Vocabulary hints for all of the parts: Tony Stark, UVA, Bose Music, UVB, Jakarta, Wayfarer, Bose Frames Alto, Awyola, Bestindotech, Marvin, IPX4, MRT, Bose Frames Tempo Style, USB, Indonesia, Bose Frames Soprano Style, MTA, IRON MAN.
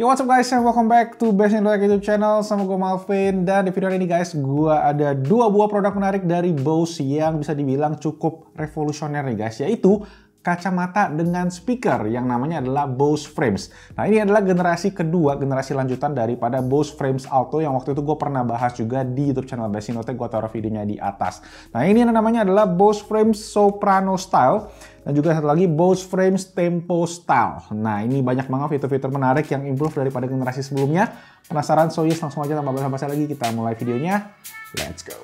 Yo, what's up guys, and welcome back to Bestindotech YouTube channel. Sama gue Marvin, dan di video ini guys gue ada dua buah produk menarik dari Bose yang bisa dibilang cukup revolusioner nih guys, yaitu kacamata dengan speaker yang namanya adalah Bose Frames. Nah, ini adalah generasi kedua, generasi lanjutan daripada Bose Frames Alto yang waktu itu gue pernah bahas juga di YouTube channel Bestindotech. Gue taruh videonya di atas. Nah, ini namanya adalah Bose Frames Soprano Style. Dan juga satu lagi Bose Frames Tempo Style. Nah, ini banyak banget fitur-fitur menarik yang improve daripada generasi sebelumnya. Penasaran? So yes, langsung aja tanpa basa-basi lagi kita mulai videonya. Let's go.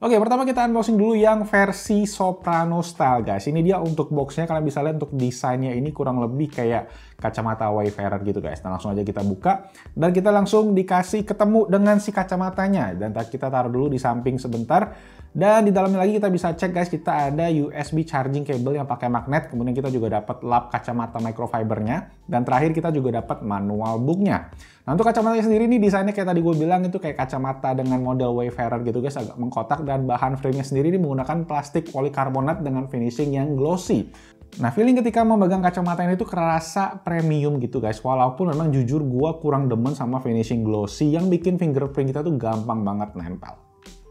Oke, pertama kita unboxing dulu yang versi Soprano Style guys. Ini dia untuk boxnya, kalian bisa lihat untuk desainnya ini kurang lebih kayak kacamata Wayfarer gitu guys. Nah, langsung aja kita buka dan kita langsung dikasih ketemu dengan si kacamatanya. Dan kita taruh dulu di samping sebentar. Dan di dalamnya lagi kita bisa cek guys, kita ada USB charging cable yang pakai magnet. Kemudian kita juga dapat lap kacamata microfibernya. Dan terakhir kita juga dapat manual booknya. Nah, untuk kacamatanya sendiri ini desainnya kayak tadi gue bilang itu kayak kacamata dengan model Wayfarer gitu guys, agak mengkotak. Dan bahan framenya sendiri ini menggunakan plastik polikarbonat dengan finishing yang glossy. Nah, feeling ketika memegang kacamata ini tuh kerasa premium gitu guys. Walaupun memang jujur gua kurang demen sama finishing glossy yang bikin fingerprint kita tuh gampang banget nempel.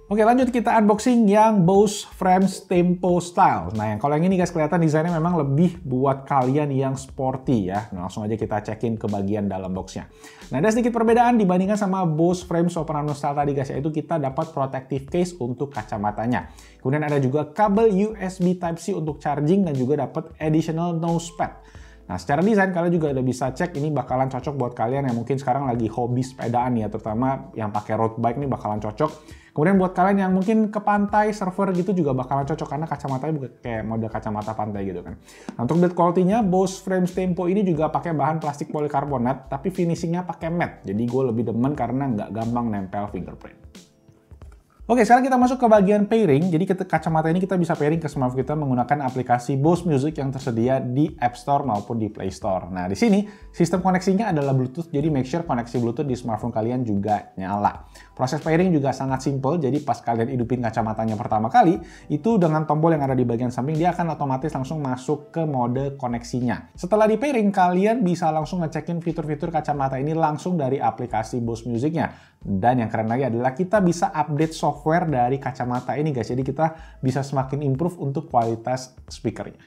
Oke, lanjut kita unboxing yang Bose Frames Tempo Style. Nah, yang kalau yang ini guys kelihatan desainnya memang lebih buat kalian yang sporty ya. Nah, langsung aja kita cekin ke bagian dalam boxnya. Nah, ada sedikit perbedaan dibandingkan sama Bose Frames Soprano Style tadi guys, yaitu kita dapat protective case untuk kacamatanya. Kemudian ada juga kabel USB Type-C untuk charging dan juga dapat additional nosepad. Nah, secara desain kalian juga udah bisa cek ini bakalan cocok buat kalian yang mungkin sekarang lagi hobi sepedaan ya, terutama yang pakai road bike nih bakalan cocok. Kemudian buat kalian yang mungkin ke pantai, surfer gitu juga bakalan cocok karena kacamatanya bukan kayak model kacamata pantai gitu kan. Nah, untuk build quality-nya Bose Frames Tempo ini juga pakai bahan plastik polikarbonat tapi finishingnya pakai matte. Jadi gue lebih demen karena nggak gampang nempel fingerprint. Oke, sekarang kita masuk ke bagian pairing. Jadi kacamata ini kita bisa pairing ke smartphone kita menggunakan aplikasi Bose Music yang tersedia di App Store maupun di Play Store. Nah, di sini sistem koneksinya adalah Bluetooth. Jadi make sure koneksi Bluetooth di smartphone kalian juga nyala. Proses pairing juga sangat simple. Jadi pas kalian hidupin kacamatanya pertama kali, itu dengan tombol yang ada di bagian samping dia akan otomatis langsung masuk ke mode koneksinya. Setelah di pairing, kalian bisa langsung ngecekin fitur-fitur kacamata ini langsung dari aplikasi Bose Music-nya. Dan yang keren lagi adalah kita bisa update software dari kacamata ini guys, jadi kita bisa semakin improve untuk kualitas speakernya.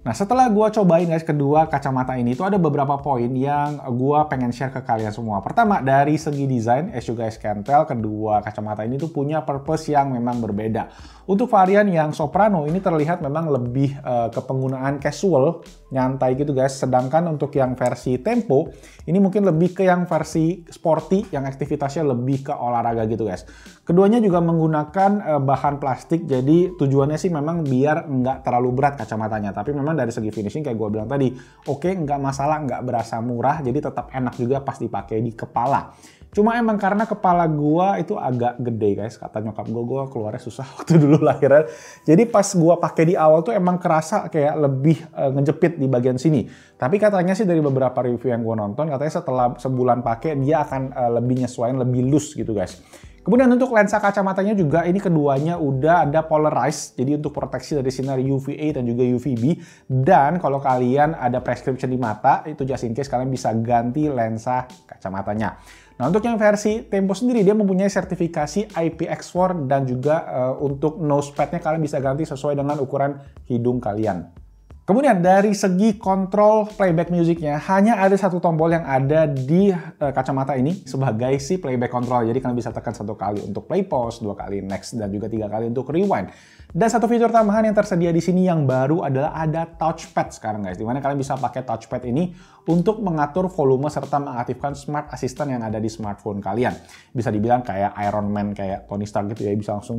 Nah, setelah gua cobain guys kedua kacamata ini, itu ada beberapa poin yang gua pengen share ke kalian semua. Pertama, dari segi desain, as you guys can tell, kedua kacamata ini tuh punya purpose yang memang berbeda. Untuk varian yang Soprano ini terlihat memang lebih ke penggunaan casual, nyantai gitu guys. Sedangkan untuk yang versi Tempo, ini mungkin lebih ke yang versi sporty, yang aktivitasnya lebih ke olahraga gitu guys. Keduanya juga menggunakan bahan plastik, jadi tujuannya sih memang biar nggak terlalu berat kacamatanya, tapi memang dari segi finishing kayak gue bilang tadi oke, nggak masalah, nggak berasa murah, jadi tetap enak juga pas dipakai di kepala. Cuma emang karena kepala gue itu agak gede guys, kata nyokap gue keluarnya susah waktu dulu lahiran, jadi pas gue pakai di awal tuh emang kerasa kayak lebih ngejepit di bagian sini. Tapi katanya sih dari beberapa review yang gue nonton, katanya setelah sebulan pakai dia akan lebih nyesuain, lebih loose gitu guys. Kemudian untuk lensa kacamatanya juga ini keduanya udah ada polarized, jadi untuk proteksi dari sinar UVA dan juga UVB. Dan kalau kalian ada prescription di mata, itu just in case kalian bisa ganti lensa kacamatanya. Nah, untuk yang versi Tempo sendiri dia mempunyai sertifikasi IPX4 dan juga untuk nosepadnya kalian bisa ganti sesuai dengan ukuran hidung kalian. Kemudian dari segi kontrol playback musiknya, hanya ada satu tombol yang ada di kacamata ini sebagai si playback control. Jadi kalian bisa tekan 1 kali untuk play pause, 2 kali next, dan juga 3 kali untuk rewind. Dan satu fitur tambahan yang tersedia di sini yang baru adalah ada touchpad sekarang guys, dimana kalian bisa pakai touchpad ini untuk mengatur volume serta mengaktifkan smart assistant yang ada di smartphone kalian. Bisa dibilang kayak Iron Man, kayak Tony Stark gitu ya, bisa langsung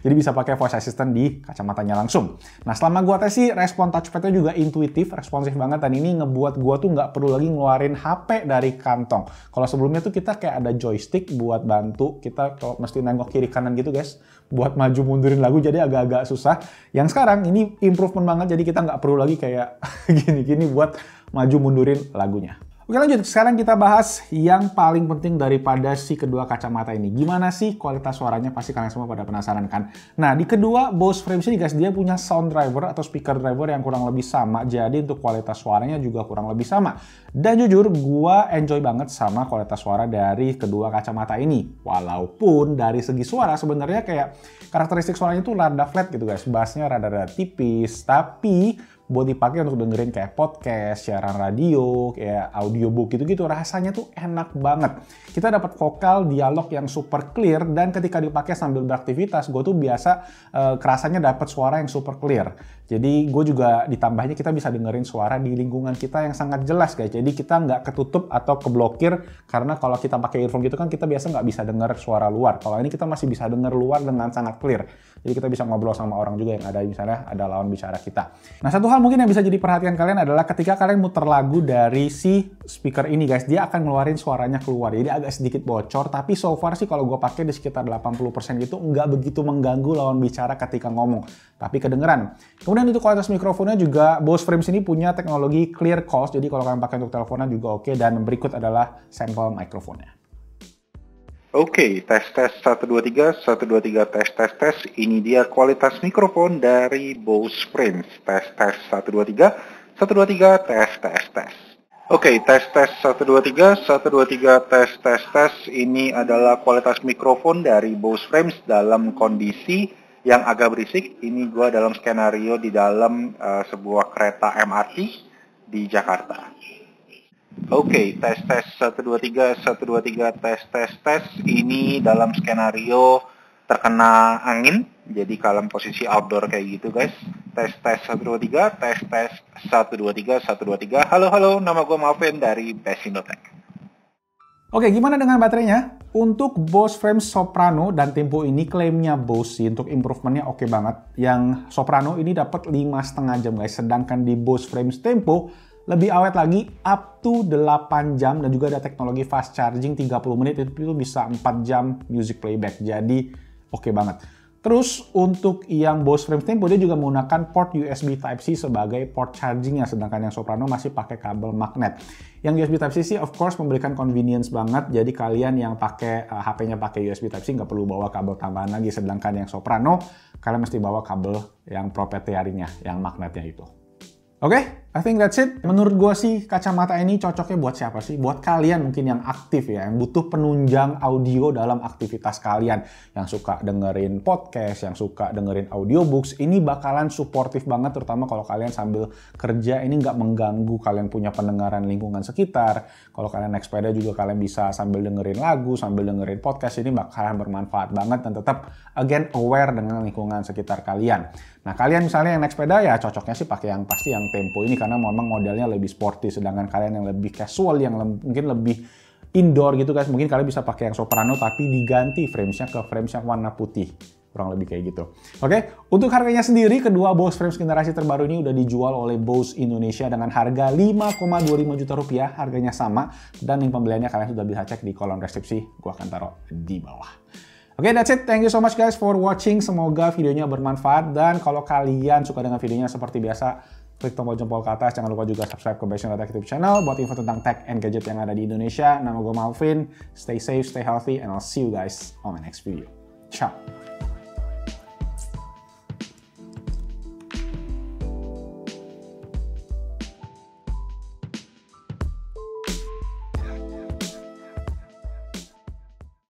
jadi bisa pakai voice assistant di kacamatanya langsung. Nah, selama gua tes respon touchpadnya juga intuitif, responsif banget, dan ini ngebuat gua tuh nggak perlu lagi ngeluarin HP dari kantong. Kalau sebelumnya tuh kita kayak ada joystick buat bantu kita kalau mesti nengok kiri kanan gitu guys, buat maju mundurin lagu, jadi agak-agak susah. Yang sekarang ini improvement banget, jadi kita nggak perlu lagi kayak gini-gini buat maju mundurin lagunya. Oke, lanjut, sekarang kita bahas yang paling penting daripada si kedua kacamata ini. Gimana sih kualitas suaranya? Pasti kalian semua pada penasaran kan? Nah, di kedua Bose Frames ini guys, dia punya sound driver atau speaker driver yang kurang lebih sama. Jadi untuk kualitas suaranya juga kurang lebih sama. Dan jujur, gua enjoy banget sama kualitas suara dari kedua kacamata ini. Walaupun dari segi suara sebenarnya kayak karakteristik suaranya itu rada flat gitu guys. Bassnya rada-rada tipis, tapi buat dipakai untuk dengerin kayak podcast, siaran radio, kayak audiobook gitu-gitu, rasanya tuh enak banget. Kita dapat vokal, dialog yang super clear, dan ketika dipakai sambil beraktivitas, gue tuh biasa kerasanya dapat suara yang super clear. Jadi gue juga ditambahnya kita bisa dengerin suara di lingkungan kita yang sangat jelas guys. Jadi kita nggak ketutup atau keblokir, karena kalau kita pakai earphone gitu kan kita biasa nggak bisa denger suara luar. Kalau ini kita masih bisa denger luar dengan sangat clear. Jadi kita bisa ngobrol sama orang juga yang ada, misalnya ada lawan bicara kita. Nah, satu hal mungkin yang bisa jadi perhatian kalian adalah ketika kalian muter lagu dari si speaker ini guys, dia akan ngeluarin suaranya keluar, jadi agak sedikit bocor, tapi so far sih kalau gue pakai di sekitar 80% gitu nggak begitu mengganggu lawan bicara ketika ngomong, tapi kedengeran. Kemudian untuk kualitas mikrofonnya juga Bose Frames ini punya teknologi clear calls, jadi kalau kalian pakai untuk teleponnya juga oke. Dan berikut adalah sampel mikrofonnya. Oke, tes 1, 2, 3, 1, 2, 3, tes. Ini dia kualitas mikrofon dari Bose Frames. Tes 1, 2, 3, 1, 2, 3, tes. Oke, tes 1, 2, 3, 1, 2, 3, tes. Ini adalah kualitas mikrofon dari Bose Frames dalam kondisi yang agak berisik. Ini gua dalam skenario di dalam sebuah kereta MRT di Jakarta. Oke, tes 1, 2, 3, 1, 2, 3, tes. Ini dalam skenario terkena angin, jadi kalau posisi outdoor kayak gitu guys. Tes 1, 2, 3, tes 1, 2, 3, 1, 2, 3. Halo, nama gue Marvin dari Bestindotech. Oke, gimana dengan baterainya? Untuk Bose Frames Soprano dan Tempo ini klaimnya Bose sih, untuk improvementnya oke banget. Yang Soprano ini dapat 5,5 jam guys, sedangkan di Bose Frames Tempo lebih awet lagi, up to 8 jam, dan juga ada teknologi fast charging 30 menit, itu bisa 4 jam music playback, jadi oke banget. Terus untuk yang Bose Frames Tempo, dia juga menggunakan port USB Type-C sebagai port chargingnya, sedangkan yang Soprano masih pakai kabel magnet. Yang USB Type-C sih of course memberikan convenience banget, jadi kalian yang pakai HP-nya pakai USB Type-C nggak perlu bawa kabel tambahan lagi, sedangkan yang Soprano kalian mesti bawa kabel yang proprietary-nya, yang magnetnya itu. Oke, I think that's it. Menurut gue sih kacamata ini cocoknya buat siapa sih? Buat kalian mungkin yang aktif ya, yang butuh penunjang audio dalam aktivitas kalian. Yang suka dengerin podcast, yang suka dengerin audiobooks, ini bakalan suportif banget, terutama kalau kalian sambil kerja, ini nggak mengganggu kalian punya pendengaran lingkungan sekitar. Kalau kalian naik sepeda juga kalian bisa sambil dengerin lagu, sambil dengerin podcast, ini bakalan bermanfaat banget dan tetap again aware dengan lingkungan sekitar kalian. Nah, kalian misalnya yang naik sepeda ya cocoknya sih pakai yang pasti yang Tempo ini, karena memang modelnya lebih sporty, sedangkan kalian yang lebih casual, yang mungkin lebih indoor gitu guys, mungkin kalian bisa pakai yang Soprano tapi diganti framesnya ke frames yang warna putih, kurang lebih kayak gitu. Oke, untuk harganya sendiri, kedua Bose Frames generasi terbaru ini udah dijual oleh Bose Indonesia dengan harga 5,25 juta rupiah, harganya sama, dan link pembeliannya kalian sudah bisa cek di kolom deskripsi, gua akan taruh di bawah. Oke, that's it. Thank you so much guys for watching. Semoga videonya bermanfaat, dan kalau kalian suka dengan videonya seperti biasa, klik tombol jempol ke atas. Jangan lupa juga subscribe ke Bestindotech YouTube channel buat info tentang tech and gadget yang ada di Indonesia. Nama gue Malvin. Stay safe, stay healthy, and I'll see you guys on my next video. Ciao!